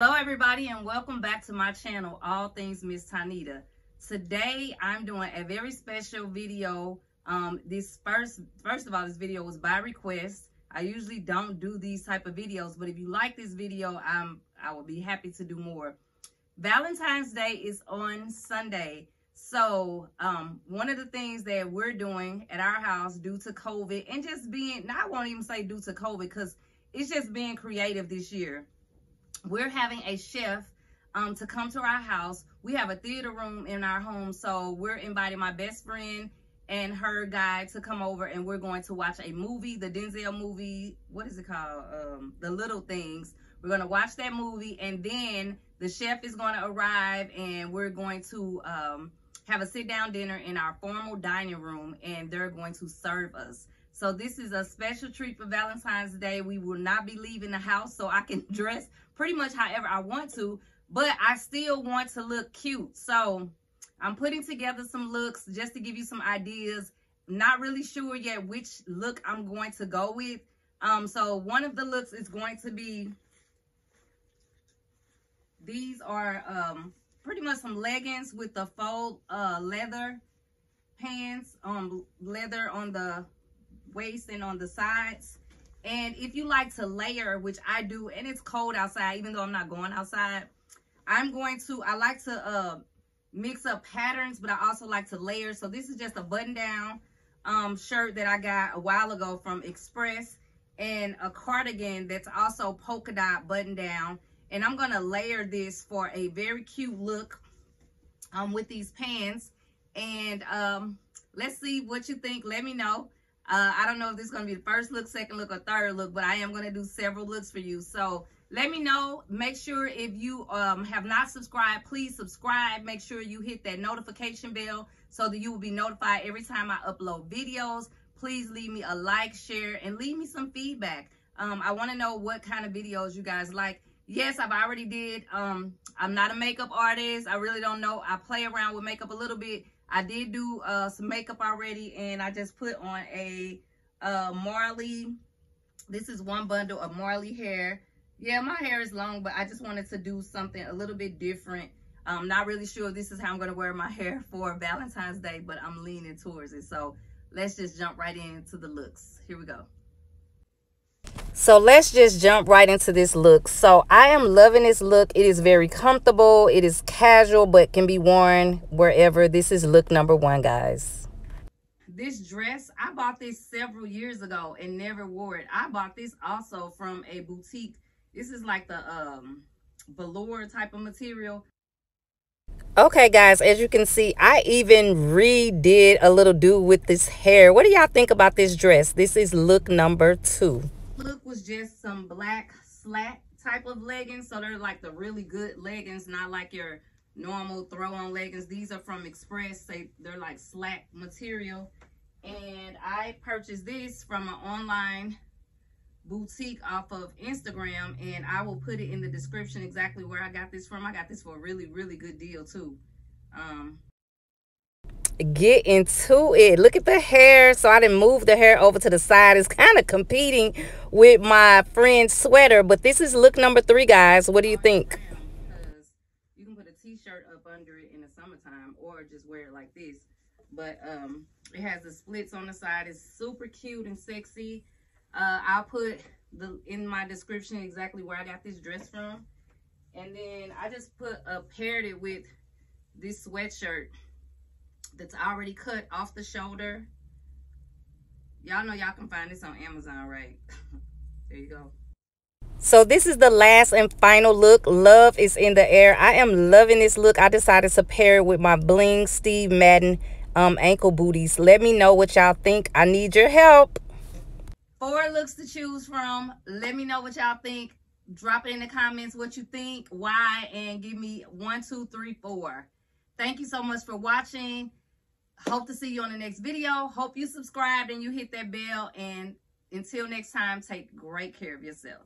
Hello everybody and welcome back to my channel, All Things Mstonita. Today I'm doing a very special video. First of all, this video was by request. I usually don't do these type of videos, but if you like this video, I will be happy to do more. Valentine's Day is on Sunday. So one of the things that we're doing at our house due to COVID and just being, now I won't even say due to COVID because it's just being creative this year. We're having a chef to come to our house. We have a theater room in our home, so we're inviting my best friend and her guy to come over, and we're going to watch a movie, the Denzel movie. What is it called? The Little Things. We're going to watch that movie, and then the chef is going to arrive, and we're going to have a sit-down dinner in our formal dining room, and they're going to serve us. So this is a special treat for Valentine's Day. We will not be leaving the house, so I can dress pretty much however I want to, but I still want to look cute. So I'm putting together some looks just to give you some ideas. Not really sure yet which look I'm going to go with. So one of the looks is going to be, these are pretty much some leggings with the faux leather pants, leather on the waist and on the sides. And if you like to layer, which I do, and it's cold outside, even though I'm not going outside, I like to mix up patterns, but I also like to layer. So this is just a button down shirt that I got a while ago from Express, and a cardigan that's also polka dot button down, and I'm gonna layer this for a very cute look with these pants. And let's see what you think. Let me know. I don't know if this is going to be the first look, second look, or third look, but I am going to do several looks for you. So let me know. Make sure if you have not subscribed, please subscribe. Make sure you hit that notification bell so that you will be notified every time I upload videos. Please leave me a like, share, and leave me some feedback. I want to know what kind of videos you guys like. Yes, I've already did. I'm not a makeup artist. I really don't know. I play around with makeup a little bit. I did do some makeup already, and I just put on a Marley. This is one bundle of Marley hair. Yeah, my hair is long, but I just wanted to do something a little bit different. I'm not really sure this is how I'm going to wear my hair for Valentine's Day, but I'm leaning towards it. So let's just jump right into the looks. Here we go. So let's just jump right into this look. So I am loving this look. It is very comfortable. It is casual, but can be worn wherever. This is look number one, guys. This dress, I bought this several years ago and never wore it. I bought this also from a boutique. This is like the velour type of material. Okay, guys, as you can see, I even redid a little do with this hair. What do y'all think about this dress? This is look number two. Look was just some black slat type of leggings, so they're like the really good leggings, not like your normal throw-on leggings. These are from Express. They're like slat material, and I purchased this from an online boutique off of Instagram, and I will put it in the description exactly where I got this from. I got this for a really good deal too. Get into it. Look at the hair. So I didn't move the hair over to the side. It's kind of competing with my friend's sweater, but this is look number three, guys. What do you think? You can put a t-shirt up under it in the summertime, or just wear it like this. But it has the slits on the side. It's super cute and sexy. I'll put in my description exactly where I got this dress from, and then I just paired it with this sweatshirt that's already cut off the shoulder. Y'all know y'all can find this on Amazon, right? There you go. So this is the last and final look. Love is in the air. I am loving this look. I decided to pair it with my bling Steve Madden ankle booties. Let me know what y'all think. I need your help. 4 looks to choose from. Let me know what y'all think. Drop it in the comments what you think, why, and give me 1, 2, 3, 4. Thank you so much for watching. Hope to see you on the next video. Hope you subscribe and you hit that bell. And until next time, take great care of yourself.